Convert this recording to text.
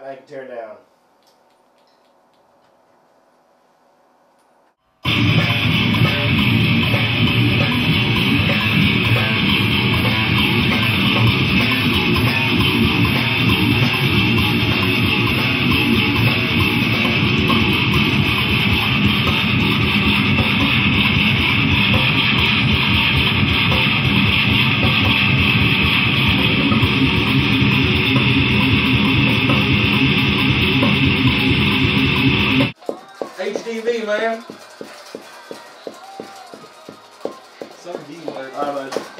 got I can tear down. HDV, man. Some D word.